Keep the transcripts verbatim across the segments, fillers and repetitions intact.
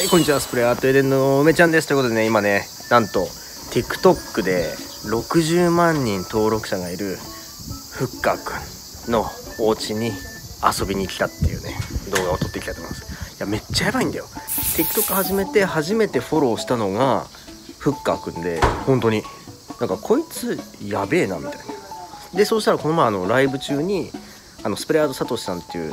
はい、こんにちは。スプレーアートエデンの梅ちゃんです。ということでね、今ね、なんと ティックトック でろくじゅうまんにん登録者がいるフッカーくんのお家に遊びに来たっていうね、動画を撮っていきたいと思います。いや、めっちゃやばいんだよ。 ティックトック 始めて初めてフォローしたのがフッカーくんで、本当になんかこいつやべえなみたいな。で、そうしたらこの前あのライブ中にあのスプレーアートサトシさんっていう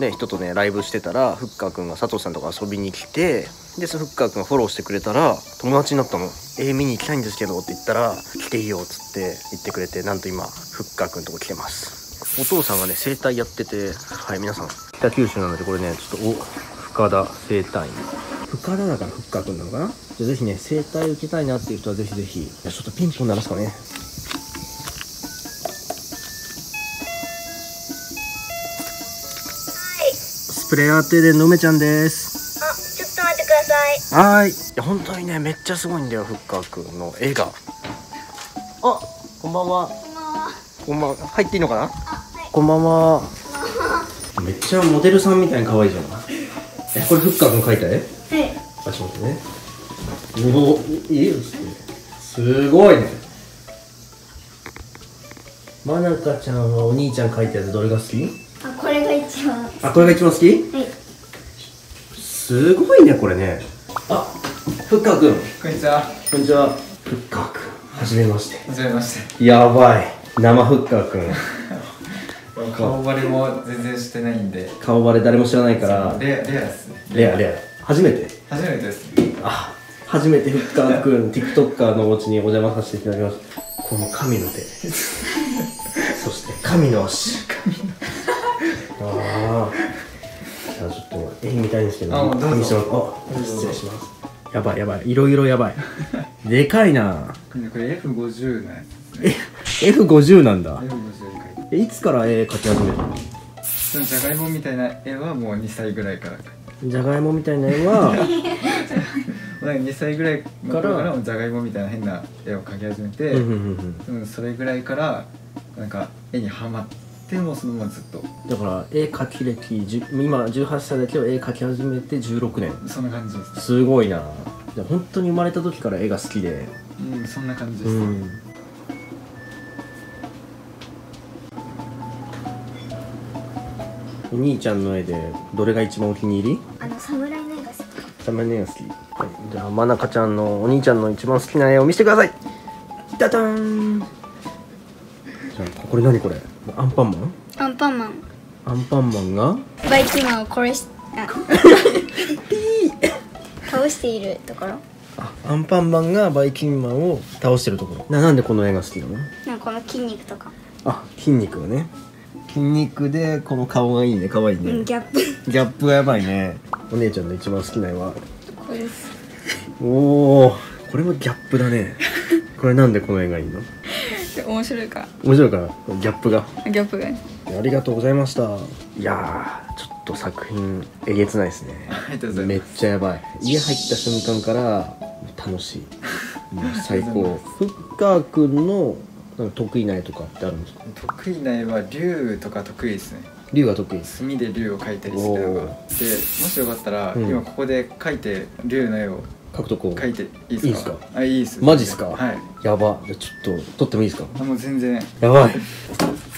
ね、人とねライブしてたらフッカーくんが佐藤さんとか遊びに来て、でそのフッカーくんがフォローしてくれたら友達になったの。えー、見に行きたいんですけどって言ったら来ていいよっつって言ってくれて、なんと今フッカーくんのとこ来てます。お父さんがね整体やってて、はい、皆さん北九州なのでこれねちょっとお深田整体院、深田だからフッカーくんなのかな。じゃあぜひね整体受けたいなっていう人はぜひぜひ、ちょっとピンポン鳴らすかね。スプレーアートエデンの梅ちゃんです。あ、ちょっと待ってください。はーい。いや本当にねめっちゃすごいんだよ、フッカーくんの絵が。あ、こんばんは。こんばんは。こんばんは。入っていいのかな。はい、こんばんは。めっちゃモデルさんみたいに可愛いじゃん。え、これフッカーくん描いた絵。はい、あ、ちょっと待ってね。おー、いいよ。すごいね。まなかちゃんはお兄ちゃん描いたやつどれが好き。あ、これが一番。あ、これが一番好き？はい。すごいね、これね。あ、フッカーくん。こんにちは。こんにちは。フッカーくん。はじめまして。はじめまして。やばい。生フッカーくん。顔バレも全然してないんで。顔バレ誰も知らないから。レア、レアですね。レア、レア。初めて？初めてですね。あ、初めてフッカーくん、ティックトッカー のお家にお邪魔させていただきました。この神の手。そして神の足。ああ、じゃあちょっと絵見たいんですけど、ね、どうぞ。あ、失礼します。やばいやばい、いろいろやばい。でかいな。これ エフごじゅう なんですね。エフごじゅう なんだ。エフごじゅう いつから絵描き始めるの？じゃがいもみたいな絵はもうにさいぐらいから。じゃがいもみたいな絵はにさいぐらいの頃からじゃがいもみたいな変な絵を描き始めて、うん、それぐらいからなんか絵にハマって。でもそのままずっとだから絵描き歴、今じゅうはっさいだけど絵描き始めてじゅうろくねん、そんな感じです、ね、すごいな。じゃあ本当に生まれた時から絵が好きで、うん、そんな感じです、ね、うん、お兄ちゃんの絵でどれが一番お気に入り？あの侍の絵が好き。侍の絵が好き、はい、じゃあまなかちゃんのお兄ちゃんの一番好きな絵を見せてください。ダダーン。じゃあこれ何これ？アンパンマン？アンパンマン。アンパンマンがバイキンマンを殺し、あ倒しているところ。あ、アンパンマンがバイキンマンを倒してるところ。な、なんでこの絵が好きなの？なんかこの筋肉とか。あ、筋肉はね。筋肉でこの顔がいいね、可愛いね。うん、ギャップ。ギャップがやばいね。お姉ちゃんの一番好きな絵はこれです。おお、これもギャップだね。これなんでこの絵がいいの？面白いから。面白いから。ギャップが。ギャップが。ありがとうございました。いやー、ちょっと作品えげつないですね。めっちゃやばい。家入った瞬間から楽しい。もう最高。フッカーくんの得意な絵とかってあるんですか？得意な絵は龍とか得意ですね。龍が得意。墨で龍を描いたりするのが。で、もしよかったら、うん、今ここで描いて龍の絵を。描くとこ描いていいですか？あ、いいです。マジですか？はい。やば。じゃちょっと撮ってもいいですか？あ、もう全然。やばい。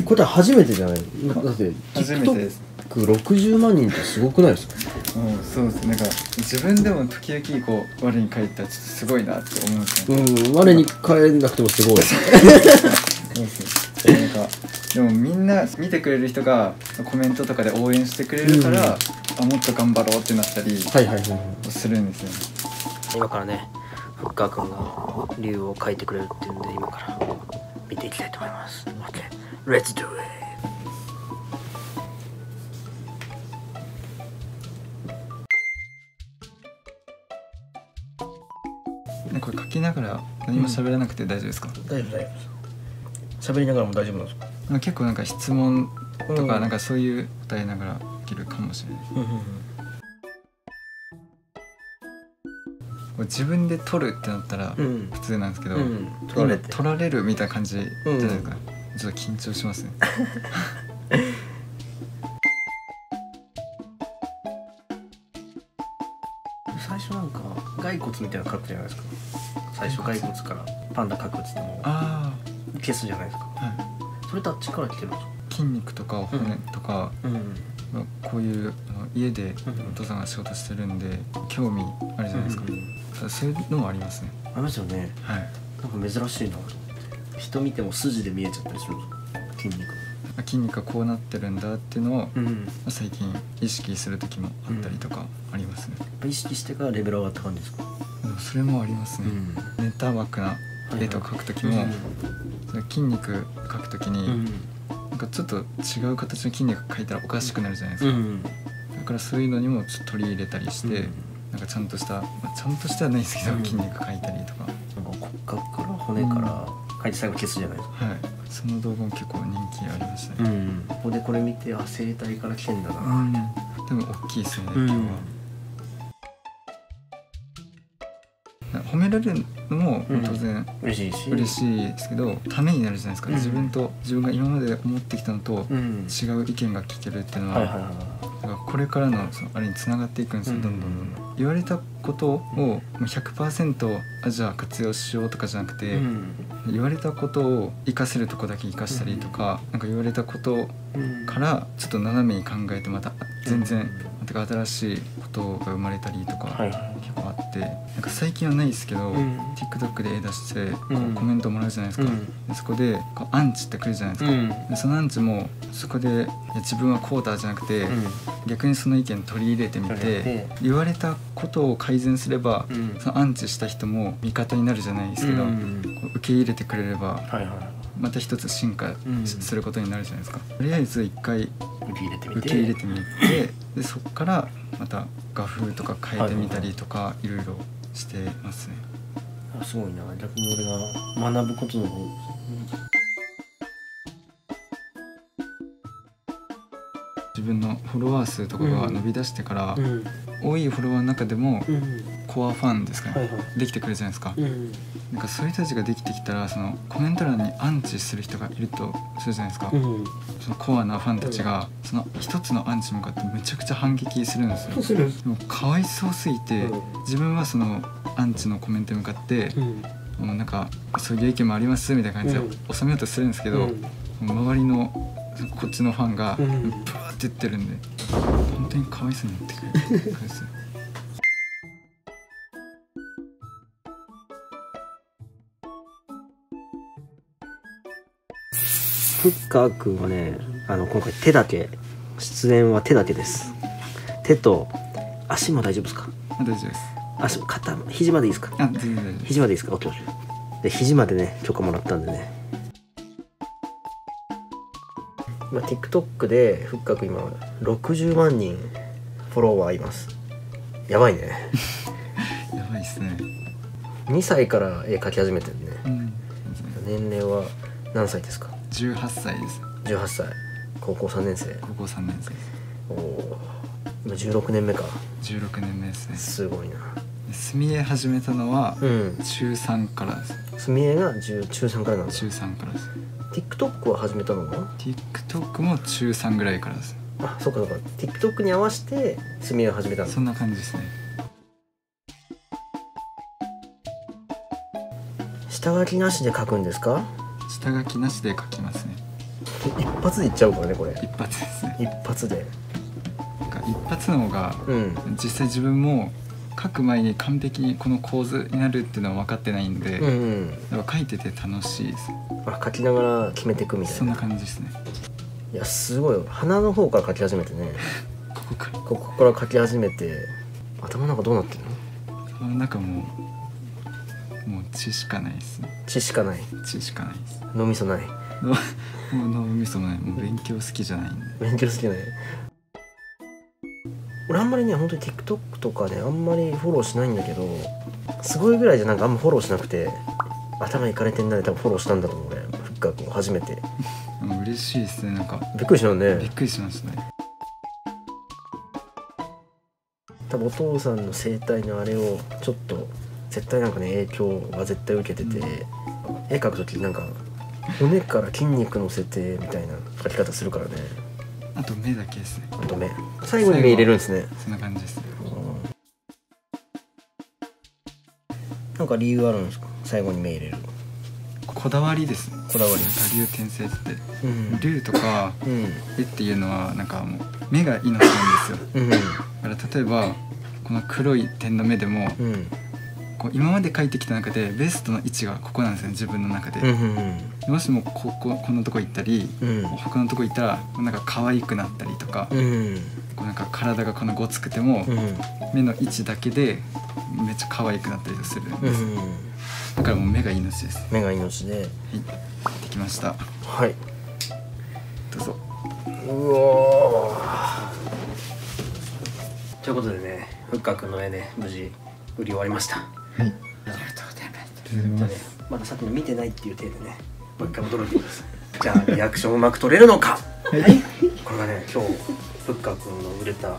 これ初めてじゃない？だって初めてです。ろくじゅうまんにんってすごくないですか？うん、そうです。なんか自分でも時々こう我に返ったらちょっとすごいなって思うんですよね。うん、我に返んなくてもすごい。なんかでもみんな見てくれる人がコメントとかで応援してくれるから、あ、もっと頑張ろうってなったりするんですよね。今からね、フッカーくんが竜を描いてくれるっていうんで、今から見ていきたいと思います。OK、Let's do it。ね、これ描きながら何も喋らなくて大丈夫ですか？うん、大丈夫大丈夫。喋りながらも大丈夫なんですか？結構なんか質問とかなんかそういう答えながらできるかもしれない。うんうんうん、自分で撮るってなったら普通なんですけど、今撮られるみたいな感じじゃないですか。ちょっと緊張しますね。最初なんか骸骨みたいなの描くじゃないですか。最初骸骨からパンダ描くっつっても消すじゃないですか、はい、それってあっちから来てるんですか。筋肉とか骨とか、うんうん、こういう家でお父さんが仕事してるんで興味あるじゃないですか、うんうん、そういうのもありますね。ありますよね、はい、なんか珍しいなと思って。人見ても筋で見えちゃったりするんですか。筋肉筋肉がこうなってるんだっていうのを、うん、最近意識する時もあったりとかありますね、うん、やっぱ意識してからレベル上がった感じですか。それもありますね、うん、ネタ枠な絵と描く時も、はいはい、それ筋肉描く時に、うん、なんかちょっと違う形の筋肉描いたらおかしくなるじゃないですか、うん、だからそういうのにもちょっと取り入れたりして、うん、なんかちゃんとした、まあ、ちゃんとしてはないですけど、うん、筋肉描いたりとか、なんか骨格から骨から描いて最後消すじゃないですか、はい、その動画も結構人気ありましたね、うん、ここでこれ見て、あ、生態から来てんだな、うん、でも大きいですね、うん、今日は褒められるのも当然、うん、嬉しいし嬉しいですけど、ためになるじゃないですか、うん、自分と自分が今まで思ってきたのと違う意見が聞けるっていうのはこれからの、 そのあれにつながっていくんですよ、うん、どんどんどんどん。言われたことを ひゃくパーセント あじゃあ活用しようとかじゃなくて、うん、言われたことを生かせるとこだけ生かしたりとか、うん、なんか言われたことからちょっと斜めに考えてまた全然また新しいことが生まれたりとか、はい、結構あって、なんか最近はないですけど、うん、TikTok で絵出してこうコメントもらうじゃないですか、うん、そこでこうアンチってくるじゃないですか、うん、でそのアンチもそこでいや自分はこうだじゃなくて、うん、逆にその意見取り入れてみて言われたことを改善すれば、うん、そのアンチした人も味方になるじゃないですけど、うんうん、こう受け入れてくれれば、はいはい、また一つ進化することになるじゃないですか、うん、とりあえず一回受け入れてみ て, 入れてみてでそこからまた画風とか変えてみたりとかいろいろしてますね。あ、すごいな、逆に俺が学ぶことの方、うん、自分のフォロワー数とかが伸び出してから、うんうん、多いフォロワーの中でも、うん、コアファンですかね、はいはい、できてくるじゃないですか、うん、なんかそういう人たちができてきたらそのコメント欄にアンチする人がいるとするじゃないですか、うん、そのコアなファンたちがその一つのアンチに向かってめちゃくちゃ反撃するんですよ。そうです。でもかわいそうすぎて、うん、自分はそのアンチのコメントに向かって、うん、もうなんかそういう意見もありますみたいな感じで収めようとするんですけど、うん、周りのこっちのファンがブワーって言ってるんで、うん、本当にかわいそうになってくるフッカー君はね、あの今回手だけ、出演は手だけです。手と足も大丈夫ですか。大丈夫です。足、肩、肘までいいですか。あ、全然大丈夫。肘までいいですか。オッケー。で肘までね許可もらったんでね。今 TikTok でフッカー君今ろくじゅうまんにんフォロワーいます。やばいねやばいっすね。にさいから絵描き始めてるね、うん、年齢は何歳ですか。じゅうはっさいです。じゅうはっさい、こうこうさんねんせい。こうこうさんねんせい。おお、今じゅうろくねんめか。じゅうろくねんめですね。すごいな。墨絵始めたのはちゅうさんからです、うん、墨絵がちゅうさんからなんだ。ちゅうさんからです。 TikTok は始めたのは TikTok もちゅうさんぐらいからです。あ、そっかそっか。 TikTok に合わせて墨絵を始めたんだ。そんな感じですね。下書きなしで描くんですか。下書きなしで描きますね。一発でいっちゃうからね、これ。一発ですね。一発で。なんか一発の方が、うん、実際自分も描く前に完璧にこの構図になるっていうのは分かってないんで、うんうん、だから描いてて楽しいです。あ、描きながら決めていくみたいな。そんな感じですね。いや、すごい。鼻の方から描き始めてね。ここから。ここから描き始めて、頭の中どうなってるの？頭の中もう。もう血しかないです。血しかない。血しかないです。脳みそない。もう脳みそない。もう勉強好きじゃないんで。勉強好きじゃない。俺あんまりね、本当に TikTok とかね、あんまりフォローしないんだけど、すごいぐらいじゃなんかあんまフォローしなくて、頭いかれてんなで多分フォローしたんだと思うね。フッカー君初めて。嬉しいですね。なんか。びっくりしたね。びっくりしましたね。多分お父さんの生態のあれをちょっと。絶対なんかね影響は絶対受けてて、うん、絵描くときなんか骨から筋肉乗せてみたいな描き方するからね。あと目だけですね。あと目。最後に目入れるんですね。そんな感じですね。なんか理由あるんですか？最後に目入れるこだわりですね。こだわり。多流転生って、うん、流とか、うん、絵っていうのはなんかもう目が命なんですよ。うん、だから例えばこの黒い点の目でも、うん、こう今まで描いてきた中でベストの位置がここなんですね、自分の中で。もしもこここのとこ行ったり、うん、他のとこ行ったらなんか可愛くなったりとか、うん、こうなんか体がこのごつくても、うん、目の位置だけでめっちゃ可愛くなったりするんです。うんうん、だからもう目が命です。目が命で。はい、できました。はい。どうぞ。うおー。ということでね、ふっかくんの絵ね、無事売り終わりました。はい。ありがとうございます。じゃあね、まださっきの見てないっていう体でね、もう一回驚いてみます。じゃあリアクションうまく取れるのか。はい。これがね、今日ふっかくんの売れた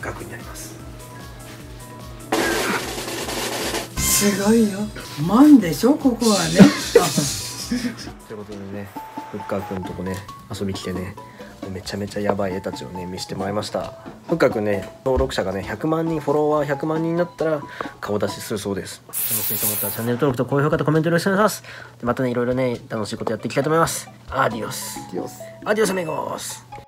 額になります。すごいよ。マンでしょここはね。ということでね、ふっかくんとこね遊び来てね、めちゃめちゃやばい絵たちをね見せてもらいました。ふっかくんね、登録者がねひゃくまんにん、フォロワーひゃくまんにんになったら顔出しするそうです。楽しいと思ったらチャンネル登録と高評価とコメントよろしくお願いします。でまたねいろいろね楽しいことやっていきたいと思います。アディオス。アディオス。アディオスアメゴス。